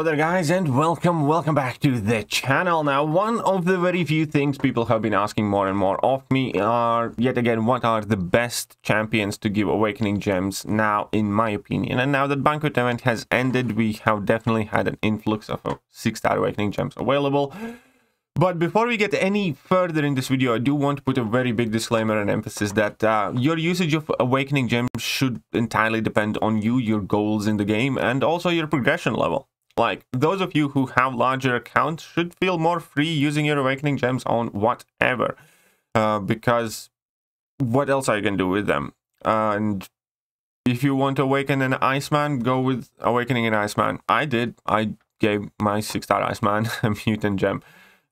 Hello there guys, and welcome back to the channel. Now, one of the very few things people have been asking more and more of me are, yet again, what are the best champions to give awakening gems now, in my opinion. And now that Banquet event has ended, we have definitely had an influx of 6-star awakening gems available. But before we get any further in this video, I do want to put a very big disclaimer and emphasis that your usage of awakening gems should entirely depend on you, your goals in the game, and also your progression level. Like, those of you who have larger accounts should feel more free using your awakening gems on whatever, because what else are you going to do with them? And if you want to awaken an Iceman, go with awakening an Iceman. I did. I gave my 6-star Iceman a mutant gem.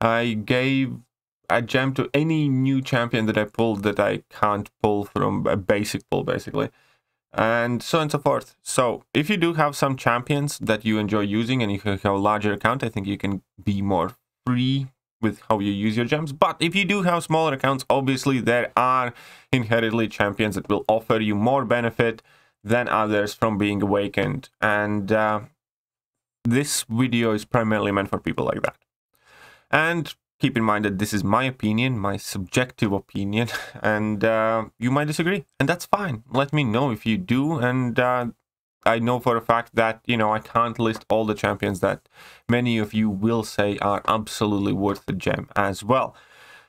I gave a gem to any new champion that I pulled that I can't pull from a basic pull, basically. And so on and so forth. So if you do have some champions that you enjoy using and you have a larger account, I think you can be more free with how you use your gems. But if you do have smaller accounts, obviously there are inherently champions that will offer you more benefit than others from being awakened, and this video is primarily meant for people like that. And keep in mind that this is my opinion, my subjective opinion, and you might disagree, and that's fine. Let me know if you do, and I know for a fact that, you know, I can't list all the champions that many of you will say are absolutely worth the gem as well.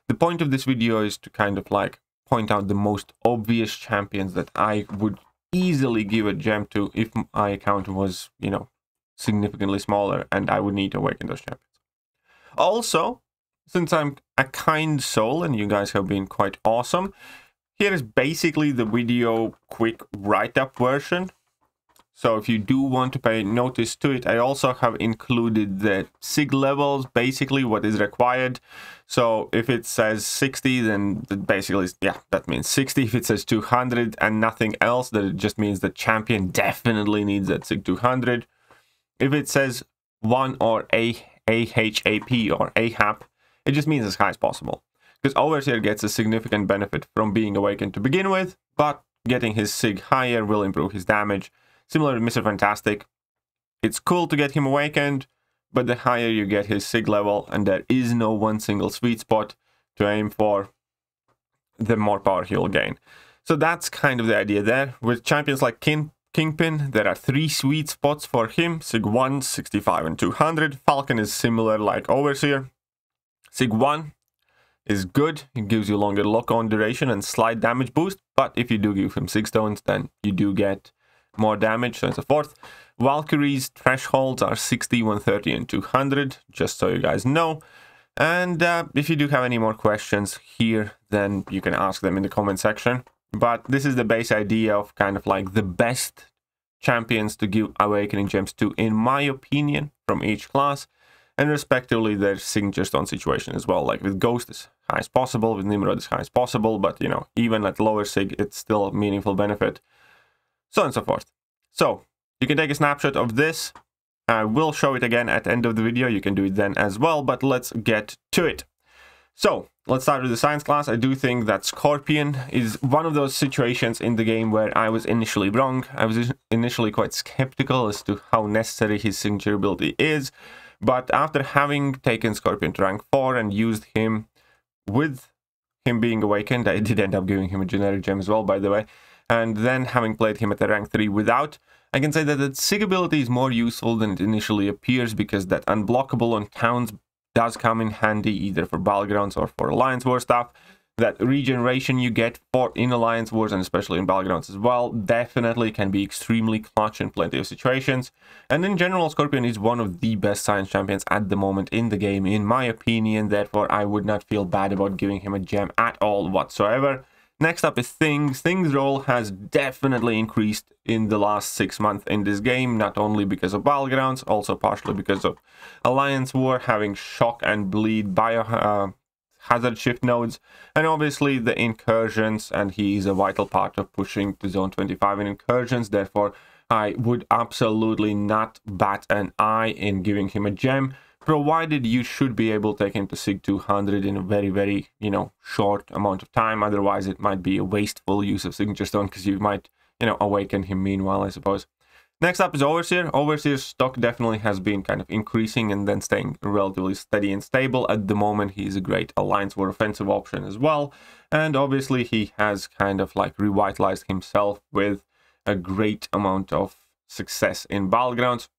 The point of this video is to kind of like point out the most obvious champions that I would easily give a gem to if my account was, you know, significantly smaller and I would need to awaken those champions. Also, since I'm a kind soul and you guys have been quite awesome, here is basically the video quick write-up version. So if you do want to pay notice to it, I also have included the SIG levels, basically what is required. So if it says 60, then it basically, yeah, that means 60. If it says 200 and nothing else, then it just means the champion definitely needs that SIG 200. If it says 1 or AHAP or AHAP, it just means as high as possible, because Overseer gets a significant benefit from being awakened to begin with, but getting his SIG higher will improve his damage. Similar to Mr. Fantastic, it's cool to get him awakened, but the higher you get his SIG level, and there is no one single sweet spot to aim for, the more power he'll gain. So that's kind of the idea there. With champions like Kingpin, there are 3 sweet spots for him: SIG 1, 65, and 200. Falcon is similar like Overseer. SIG 1 is good, it gives you longer lock-on duration and slight damage boost, but if you do give him 6 stones, then you do get more damage, so on and so forth. Valkyrie's thresholds are 60, 130, and 200, just so you guys know. And if you do have any more questions here, then you can ask them in the comment section. But this is the base idea of kind of like the best champions to give awakening gems to, in my opinion, from each class, and respectively their signature stone situation as well. Like with Ghost as high as possible, with Nimrod as high as possible, but you know, even at lower SIG it's still a meaningful benefit, so on and so forth. So you can take a snapshot of this. I will show it again at the end of the video, you can do it then as well, but let's get to it. So let's start with the science class. I do think that Scorpion is one of those situations in the game where I was initially wrong. I was initially quite skeptical as to how necessary his signature ability is, but after having taken Scorpion to rank 4 and used him with him being awakened — I did end up giving him a generic gem as well, by the way — and then having played him at the rank 3 without, I can say that the SIG ability is more useful than it initially appears, because that unblockable on towns does come in handy either for Battlegrounds or for Alliance War stuff. That regeneration you get for in Alliance Wars, and especially in Battlegrounds as well, definitely can be extremely clutch in plenty of situations. And in general, Scorpion is one of the best science champions at the moment in the game, in my opinion. Therefore, I would not feel bad about giving him a gem at all whatsoever. Next up is Things. Things' role has definitely increased in the last 6 months in this game, not only because of Battlegrounds, also partially because of Alliance War, having Shock and Bleed, Biohazard Shift nodes, and obviously the Incursions, and he is a vital part of pushing to Zone 25 in Incursions. Therefore, I would absolutely not bat an eye in giving him a gem, provided you should be able to take him to SIG 200 in a very, very, you know, short amount of time. Otherwise, it might be a wasteful use of signature stone, because you might, you know, awaken him meanwhile, I suppose. Next up is Overseer. Overseer's stock definitely has been kind of increasing and then staying relatively steady and stable. At the moment, he is a great alliance or offensive option as well. And obviously, he has kind of like revitalized himself with a great amount of success in Battlegrounds.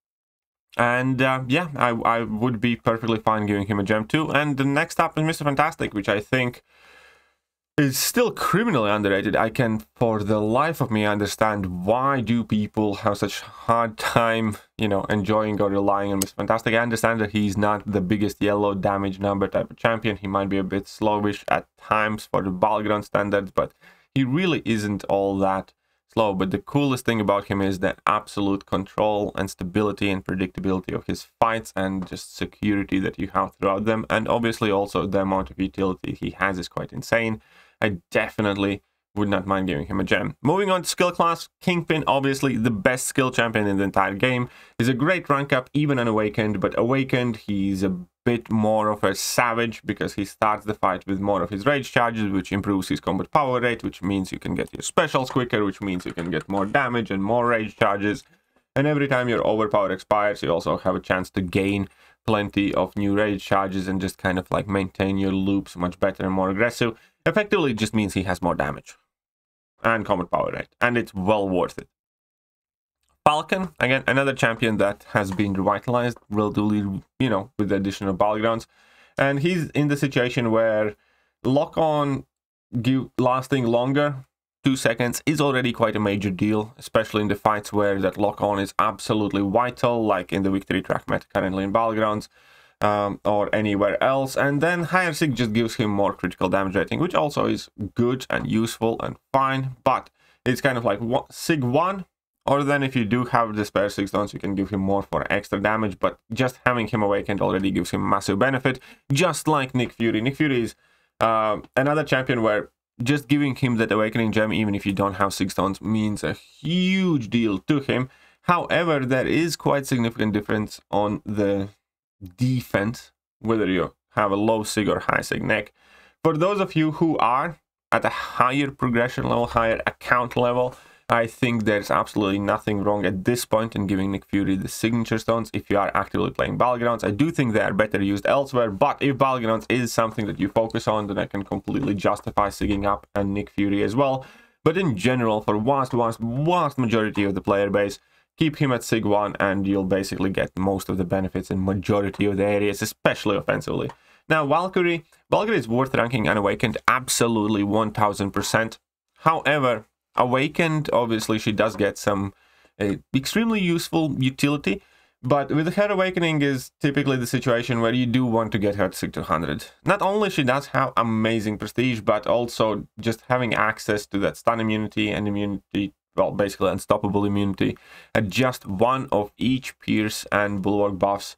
And yeah, I would be perfectly fine giving him a gem too. And the next up is Mr. Fantastic, which I think is still criminally underrated. I can, for the life of me, understand why do people have such hard time, you know, enjoying or relying on Mr. Fantastic. I understand that he's not the biggest yellow damage number type of champion. He might be a bit slowish at times for the battleground standards, but he really isn't all that slow. But the coolest thing about him is the absolute control and stability and predictability of his fights and just security that you have throughout them. And obviously also the amount of utility he has is quite insane. I definitely would not mind giving him a gem. Moving on to skill class, Kingpin, obviously the best skill champion in the entire game, is a great rank up even on Awakened, but Awakened he's a bit more of a savage because he starts the fight with more of his rage charges, which improves his combat power rate, which means you can get your specials quicker, which means you can get more damage and more rage charges. And every time your overpower expires, you also have a chance to gain plenty of new rage charges and just kind of like maintain your loops much better and more aggressive. Effectively, it just means he has more damage and combat power rate, and it's well worth it. Falcon, again, another champion that has been revitalized relatively, you know, with the addition of battlegrounds, and he's in the situation where lock on lasting longer 2 seconds is already quite a major deal, especially in the fights where that lock on is absolutely vital, like in the victory track meta currently in battlegrounds. Or anywhere else. And then higher sig just gives him more critical damage rating, which also is good and useful and fine, but it's kind of like sig 1, or then if you do have the spare sig stones, you can give him more for extra damage, but just having him awakened already gives him massive benefit, just like Nick Fury. Nick Fury is another champion where just giving him that awakening gem, even if you don't have sig stones, means a huge deal to him. However, there is quite significant difference on the defense, whether you have a low sig or high sig neck. For those of you who are at a higher progression level, higher account level, I think there's absolutely nothing wrong at this point in giving Nick Fury the signature stones if you are actively playing battlegrounds. I do think they are better used elsewhere, but if battlegrounds is something that you focus on, then I can completely justify sigging up and Nick Fury as well. But in general, for vast majority of the player base, keep him at Sig 1 and you'll basically get most of the benefits in majority of the areas, especially offensively. Now, Valkyrie. Valkyrie is worth ranking unawakened, absolutely 1000%. However, awakened, obviously, she does get some extremely useful utility. But with her awakening is typically the situation where you do want to get her to Sig 200. Not only she does have amazing prestige, but also just having access to that stun immunity and immunity, well, basically unstoppable immunity at just one of each Pierce and Bulwark buffs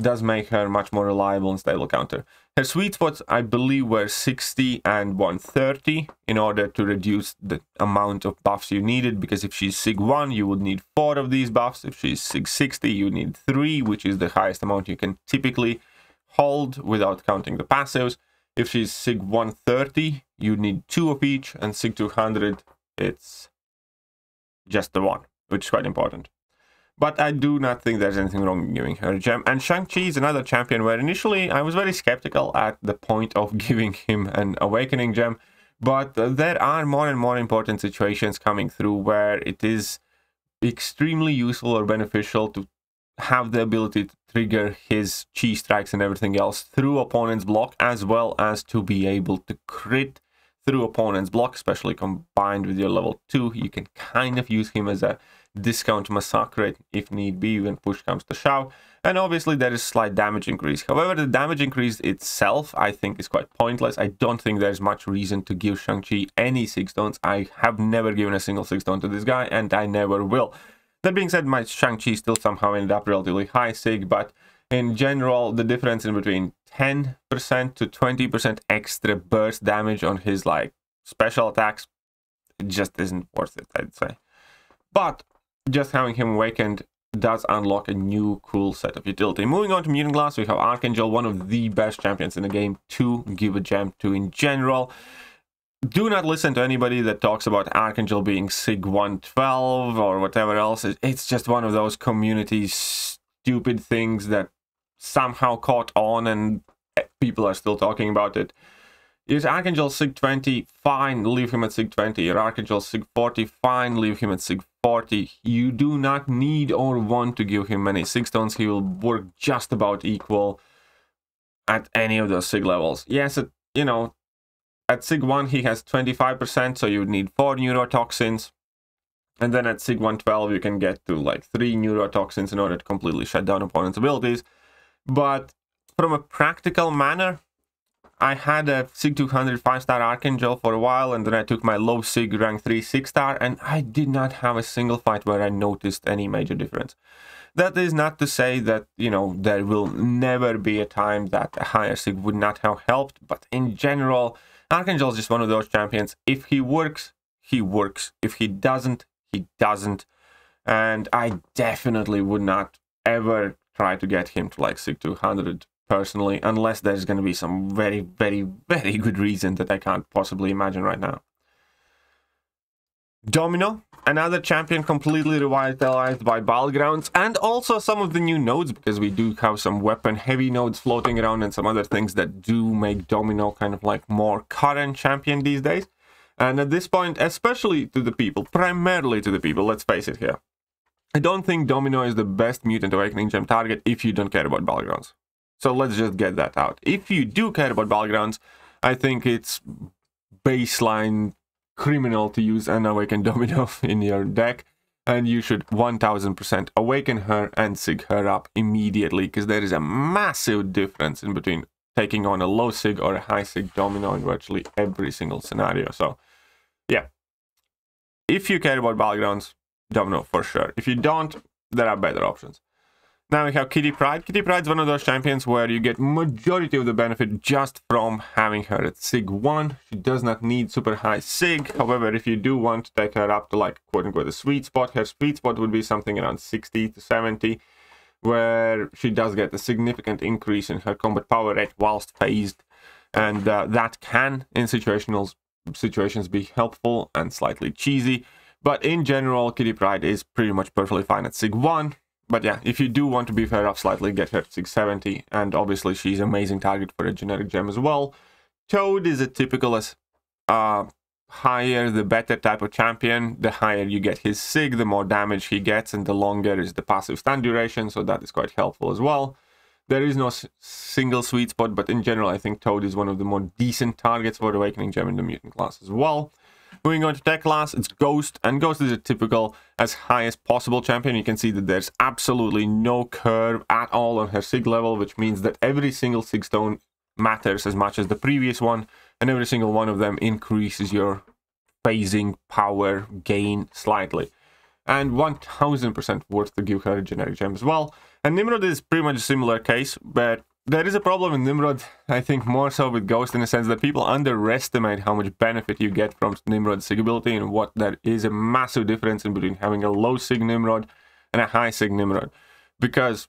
does make her much more reliable and stable counter. Her sweet spots, I believe, were 60 and 130 in order to reduce the amount of buffs you needed, because if she's Sig 1, you would need 4 of these buffs. If she's Sig 60, you need 3, which is the highest amount you can typically hold without counting the passives. If she's Sig 130, you need 2 of each, and Sig 200, it's just the one, which is quite important. But I do not think there's anything wrong in giving her a gem. And Shang-Chi is another champion where initially I was very skeptical at the point of giving him an awakening gem, but there are more and more important situations coming through where it is extremely useful or beneficial to have the ability to trigger his chi strikes and everything else through opponent's block, as well as to be able to crit through opponent's block, especially combined with your level 2. You can kind of use him as a discount massacre if need be when push comes to shove. And obviously there is slight damage increase. However, the damage increase itself I think is quite pointless. I don't think there's much reason to give Shang-Chi any sig stones. I have never given a single sig stone to this guy and I never will. That being said, my Shang-Chi still somehow ended up relatively high sig, but in general, the difference in between 10% to 20% extra burst damage on his like special attacks just isn't worth it, I'd say. But just having him awakened does unlock a new cool set of utility. Moving on to Mutant Glass, we have Archangel, one of the best champions in the game to give a gem to in general. Do not listen to anybody that talks about Archangel being SIG 112 or whatever else. It's just one of those community stupid things that somehow caught on and people are still talking about it. Is Archangel SIG 20? Fine, leave him at SIG 20. Is Archangel SIG 40? Fine, leave him at SIG 40. You do not need or want to give him many SIG stones. He will work just about equal at any of those SIG levels. Yes, you know, at SIG 1 he has 25%, so you would need 4 neurotoxins. And then at SIG 112 you can get to like 3 neurotoxins in order to completely shut down opponent's abilities. But from a practical manner, I had a SIG 200 5-star Archangel for a while, and then I took my low SIG rank 3 6-star, and I did not have a single fight where I noticed any major difference. That is not to say that, you know, there will never be a time that a higher SIG would not have helped, but in general, Archangel is just one of those champions. If he works, he works. If he doesn't, he doesn't. And I definitely would not ever try to get him to like SIG 200. Personally, unless there's going to be some very, very, very good reason that I can't possibly imagine right now. Domino, another champion completely revitalized by Battlegrounds, and also some of the new nodes, because we do have some weapon heavy nodes floating around and some other things that do make Domino kind of like more current champion these days. And at this point, especially to the people, primarily to the people, let's face it here, I don't think Domino is the best Mutant Awakening Gem target if you don't care about Battlegrounds. So let's just get that out. If you do care about Battlegrounds, I think it's baseline criminal to use an Awakened Domino in your deck. And you should 1000% awaken her and SIG her up immediately, because there is a massive difference in between taking on a low SIG or a high SIG Domino in virtually every single scenario. So, yeah. If you care about Battlegrounds, Domino for sure. If you don't, there are better options. Now we have Kitty Pryde. Kitty Pryde is one of those champions where you get majority of the benefit just from having her at SIG 1. She does not need super high SIG. However, if you do want to take her up to like quote-unquote the sweet spot, her sweet spot would be something around 60 to 70, where she does get a significant increase in her combat power rate whilst phased. And that can, in situations, be helpful and slightly cheesy. But in general, Kitty Pryde is pretty much perfectly fine at SIG 1. But yeah, if you do want to beef her up slightly, get her to 670, and obviously she's an amazing target for a generic gem as well. Toad is a typical higher the better type of champion. The higher you get his SIG, the more damage he gets, and the longer is the passive stun duration, so that is quite helpful as well. There is no single sweet spot, but in general I think Toad is one of the more decent targets for Awakening Gem in the Mutant class as well. Moving on to tech class, it's Ghost, and Ghost is a typical as high as possible champion. You can see that there's absolutely no curve at all on her SIG level, which means that every single SIG stone matters as much as the previous one, and every single one of them increases your phasing power gain slightly. And 1000% worth to give her a generic gem as well. And Nimrod is pretty much a similar case, but there is a problem in Nimrod, I think more so with Ghost, in the sense that people underestimate how much benefit you get from Nimrod's SIG ability, and what there is a massive difference in between having a low SIG Nimrod and a high SIG Nimrod. Because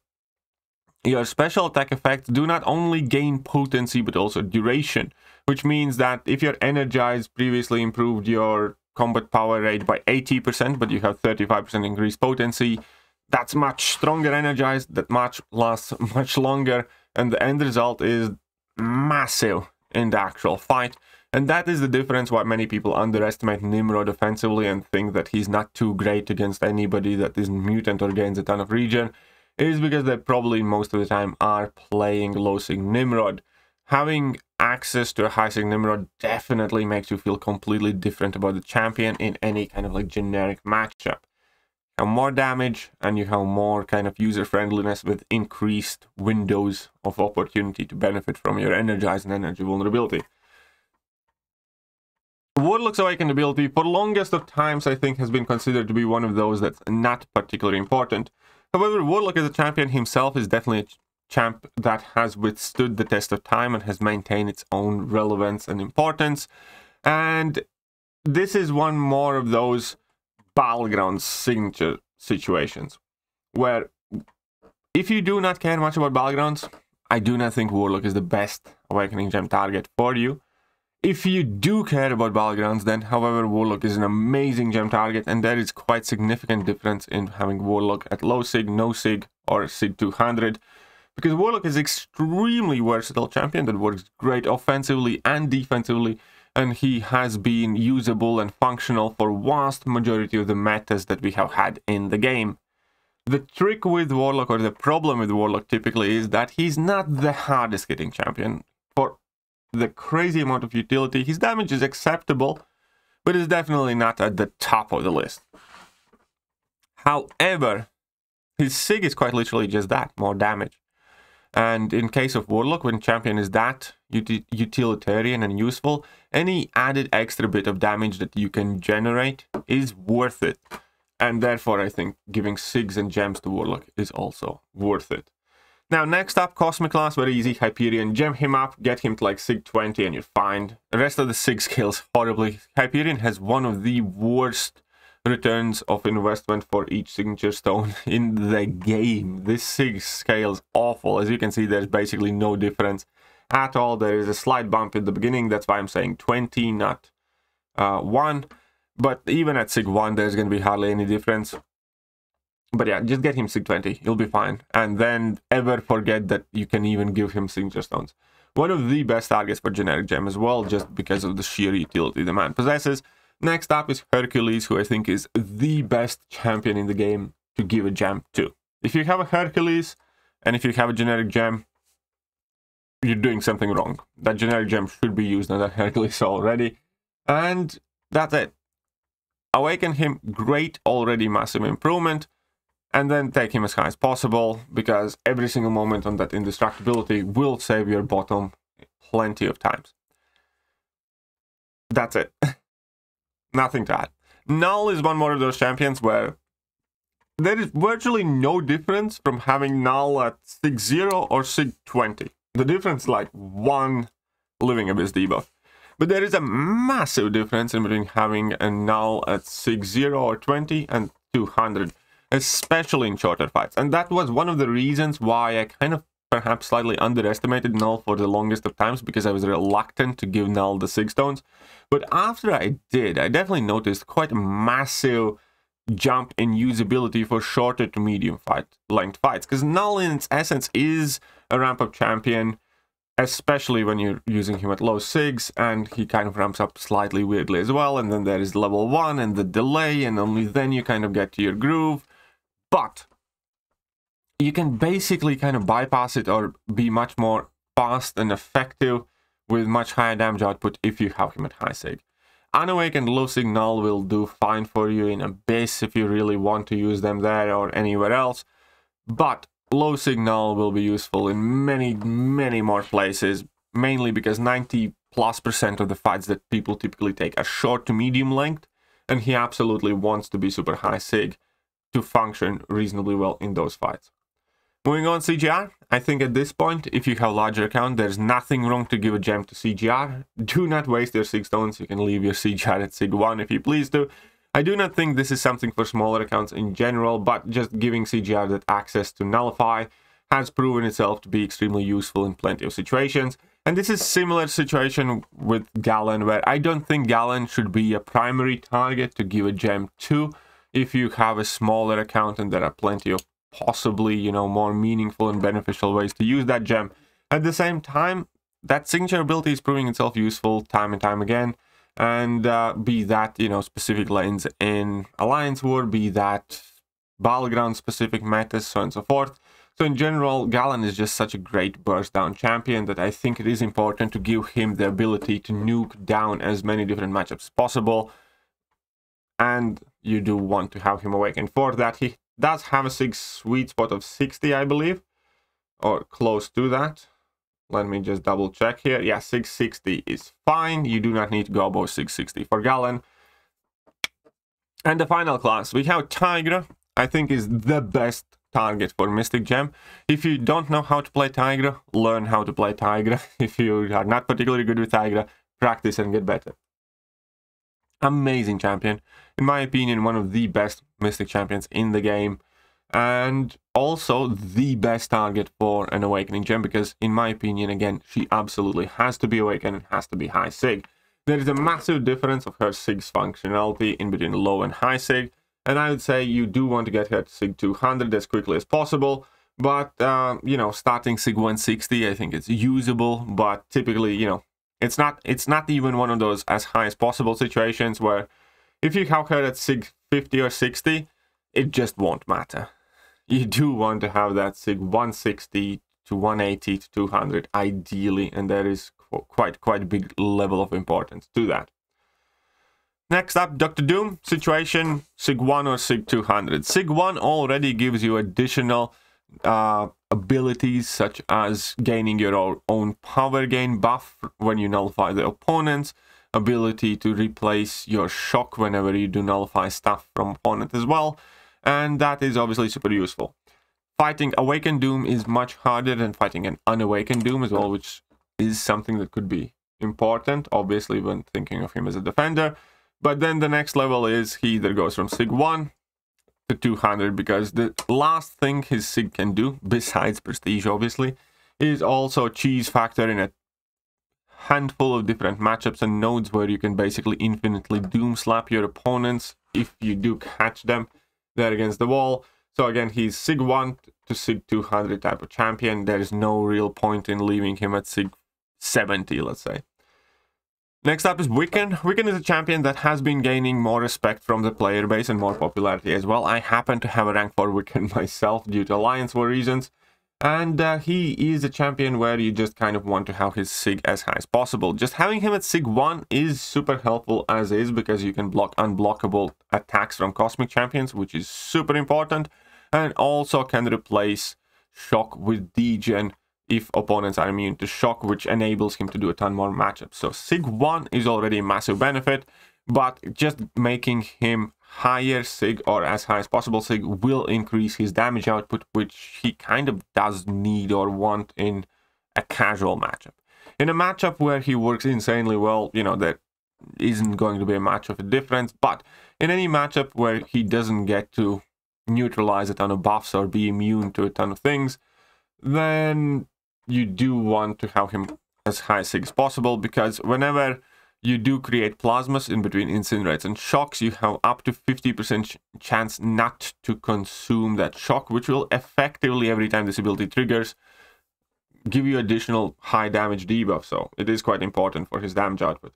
your special attack effects do not only gain potency but also duration, which means that if you're energized, previously improved your combat power rate by 80%, but you have 35% increased potency, that's much stronger energized, that much lasts much longer. And the end result is massive in the actual fight. And that is the difference why many people underestimate Nimrod offensively and think that he's not too great against anybody that is mutant or gains a ton of regen. It is because they probably most of the time are playing low SIG Nimrod. Having access to a high SIG Nimrod definitely makes you feel completely different about the champion in any kind of like generic matchup. Have more damage, and you have more kind of user friendliness with increased windows of opportunity to benefit from your energize and energy vulnerability. Warlock's Awakened ability for longest of times I think has been considered to be one of those that's not particularly important. However, Warlock as a champion himself is definitely a champ that has withstood the test of time and has maintained its own relevance and importance. And this is one more of those Battlegrounds signature situations where if you do not care much about Battlegrounds, I do not think Warlock is the best Awakening Gem target for you. If you do care about Battlegrounds, then however, Warlock is an amazing gem target, and there is quite significant difference in having Warlock at low sig, no sig, or sig 200, because Warlock is extremely versatile champion that works great offensively and defensively, and he has been usable and functional for vast majority of the metas that we have had in the game. The trick with Warlock, or the problem with Warlock typically, is that he's not the hardest hitting champion. For the crazy amount of utility, his damage is acceptable, but is definitely not at the top of the list. However, his sig is quite literally just that, more damage. And in case of Warlock, when champion is that utilitarian and useful, any added extra bit of damage that you can generate is worth it. And therefore, I think giving sigs and gems to Warlock is also worth it. Now, next up, Cosmic class, very easy, Hyperion. Gem him up, get him to like sig 20 and you're fine. The rest of the sig scales horribly. Hyperion has one of the worst returns of investment for each signature stone in the game. This sig scales awful. As you can see, there's basically no difference at all. There is a slight bump at the beginning. That's why I'm saying 20, not 1. But even at sig 1, there's going to be hardly any difference. But yeah, just get him sig 20. You'll be fine. And then ever forget that you can even give him signature stones. One of the best targets for generic gem as well, just because of the sheer utility the man possesses. Next up is Hercules, who I think is the best champion in the game to give a gem to. If you have a Hercules, and if you have a generic gem, you're doing something wrong. That generic gem should be used on that Hercules already. And that's it. Awaken him, great, already massive improvement, and then take him as high as possible, because every single moment on that indestructibility will save your bottom plenty of times. That's it. Nothing to add. Null is one more of those champions where there is virtually no difference from having Null at sig 0 or sig 20. The difference is like one Living Abyss debuff. But there is a massive difference in between having a Null at sig 0 or 20 and 200, especially in shorter fights. And that was one of the reasons why I kind of perhaps slightly underestimated Null for the longest of times, because I was reluctant to give Null the sig stones. But after I did, I definitely noticed quite a massive jump in usability for shorter to medium length fights, because Null in its essence is a ramp up champion, especially when you're using him at low sigs, and he kind of ramps up slightly weirdly as well, and then there is level 1 and the delay, and only then you kind of get to your groove. But you can basically kind of bypass it or be much more fast and effective with much higher damage output if you have him at high sig. Unawakened low sig Null will do fine for you in Abyss if you really want to use them there or anywhere else, but low sig Null will be useful in many more places, mainly because 90+% of the fights that people typically take are short to medium length, and he absolutely wants to be super high sig to function reasonably well in those fights. Moving on, CGR. I think at this point, if you have a larger account, there's nothing wrong to give a gem to CGR. Do not waste your sig stones. You can leave your CGR at sig 1 if you please to. I do not think this is something for smaller accounts in general, but just giving CGR that access to Nullify has proven itself to be extremely useful in plenty of situations. And this is a similar situation with Galen, where I don't think Galen should be a primary target to give a gem to if you have a smaller account, and there are plenty of possibly, you know, more meaningful and beneficial ways to use that gem. At the same time, that signature ability is proving itself useful time and time again, and be that, you know, specific lanes in Alliance War, be that Battleground specific metas, so on and so forth. So in general, Galen is just such a great burst down champion that I think it is important to give him the ability to nuke down as many different matchups as possible, and you do want to have him awakened for that. He does have a sig sweet spot of 60, I believe, or close to that. Let me just double check here. Yeah, 660 is fine. You do not need to go above 660 for Galen. And the final class, we have Tigra. I think is the best target for Mystic Gem. If you don't know how to play Tigra, learn how to play Tigra. If you are not particularly good with Tigra, practice and get better. Amazing champion, in my opinion, one of the best mystic champions in the game, and also the best target for an awakening gem, because in my opinion, again, she absolutely has to be awakened and has to be high sig. There is a massive difference of HERTZ-SIG's functionality in between low and high SIG, and I would say you do want to get HERTZ-SIG 200 as quickly as possible, but you know, starting SIG 160, I think it's usable, but typically, you know, it's not even one of those as high as possible situations where if you have her at SIG 50 or 60, it just won't matter. You do want to have that SIG 160 to 180 to 200 ideally, and there is quite a big level of importance to that. Next up, Dr. Doom situation, SIG 1 or SIG 200. SIG 1 already gives you additional abilities such as gaining your own power gain buff when you nullify the opponents, ability to replace your shock whenever you do nullify stuff from opponent as well, and that is obviously super useful. Fighting Awakened Doom is much harder than fighting an unawakened Doom as well, which is something that could be important obviously when thinking of him as a defender. But then the next level is he either goes from SIG 1 to 200, because the last thing his SIG can do, besides prestige obviously, is also cheese factor in a handful of different matchups and nodes where you can basically infinitely doom slap your opponents if you do catch them there against the wall. So again, he's SIG 1 to SIG 200 type of champion. There is no real point in leaving him at SIG 70, let's say. Next up is Wiccan. Wiccan is a champion that has been gaining more respect from the player base and more popularity as well. I happen to have a rank 4 Wiccan myself due to Alliance War reasons. And he is a champion where you just kind of want to have his SIG as high as possible. Just having him at SIG 1 is super helpful as is, because you can block unblockable attacks from Cosmic Champions, which is super important, and also can replace Shock with Degen if opponents are immune to Shock, which enables him to do a ton more matchups. So SIG 1 is already a massive benefit, but just making him higher SIG or as high as possible SIG will increase his damage output, which he kind of does need or want in a casual matchup. In a matchup where he works insanely well, you know, there isn't going to be a match of a difference, but in any matchup where he doesn't get to neutralize a ton of buffs or be immune to a ton of things, then you do want to have him as high SIG as possible, because whenever you do create plasmas in between incinerates and shocks, you have up to 50% chance not to consume that shock, which will effectively, every time this ability triggers, give you additional high damage debuff. So it is quite important for his damage output.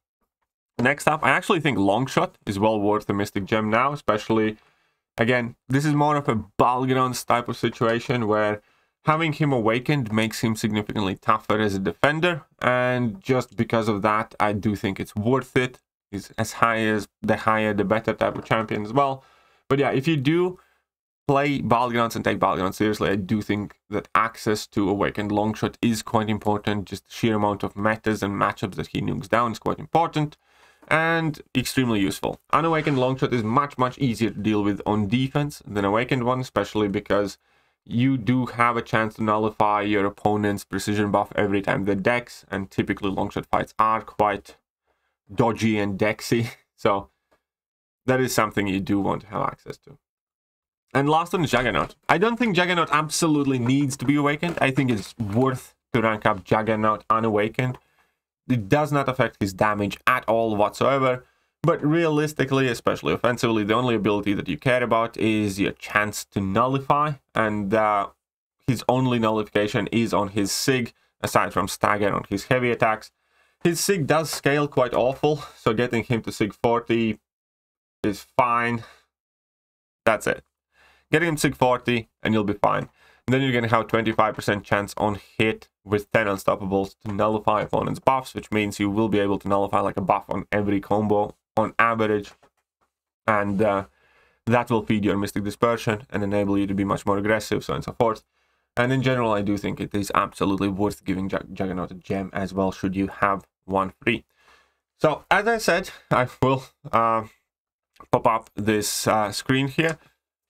Next up, I actually think Longshot is well worth the Mystic Gem now, especially, again, this is more of a Balgrons type of situation where having him awakened makes him significantly tougher as a defender, and just because of that, I do think it's worth it. He's as high as the higher the better type of champion as well. But yeah, if you do play Balgrons and take Balgrons seriously, I do think that access to awakened Longshot is quite important. Just the sheer amount of metas and matchups that he nukes down is quite important and extremely useful. Unawakened Longshot is much easier to deal with on defense than awakened one, especially because you do have a chance to nullify your opponent's precision buff every time they dex, and typically Longshot fights are quite dodgy and dexy, so that is something you do want to have access to. And last one is Juggernaut. I don't think Juggernaut absolutely needs to be awakened. I think it's worth to rank up Juggernaut unawakened. It does not affect his damage at all whatsoever. But realistically, especially offensively, the only ability that you care about is your chance to nullify, and his only nullification is on his SIG, aside from stagger on his heavy attacks. His SIG does scale quite awful, so getting him to SIG 40 is fine. That's it. Getting him SIG 40 and you'll be fine. And then you're going to have 25% chance on hit with 10 unstoppables to nullify opponent's buffs, which means you will be able to nullify like a buff on every combo on average, and that will feed your Mystic Dispersion and enable you to be much more aggressive, so on and so forth. And in general, I do think it is absolutely worth giving Juggernaut a gem as well, should you have one free. So as I said, I will pop up this screen here.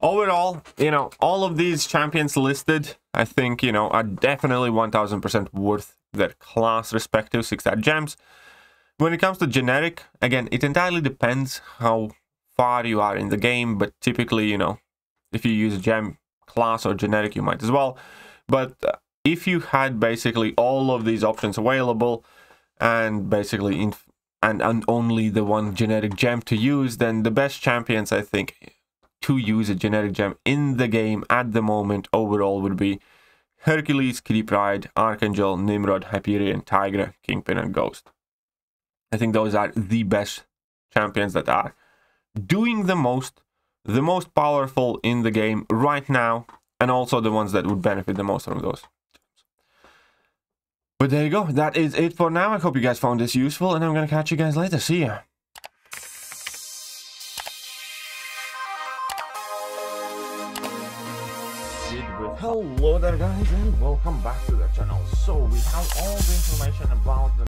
Overall, you know, all of these champions listed, I think, you know, are definitely 1000% worth their class respective 6-star gems. When it comes to generic, again, it entirely depends how far you are in the game, but typically, you know, if you use gem, class, or generic, you might as well. But if you had basically all of these options available and basically and only the one genetic gem to use, then the best champions, I think, to use a genetic gem in the game at the moment overall would be Hercules, Creep Ride, Archangel, Nimrod, Hyperion, Tigra, Kingpin, and Ghost. I think those are the best champions that are doing the most powerful in the game right now, and also the ones that would benefit the most from those. But there you go. That is it for now. I hope you guys found this useful, and I'm gonna catch you guys later. See ya. Hello there, guys, and welcome back to the channel. So we have all the information about the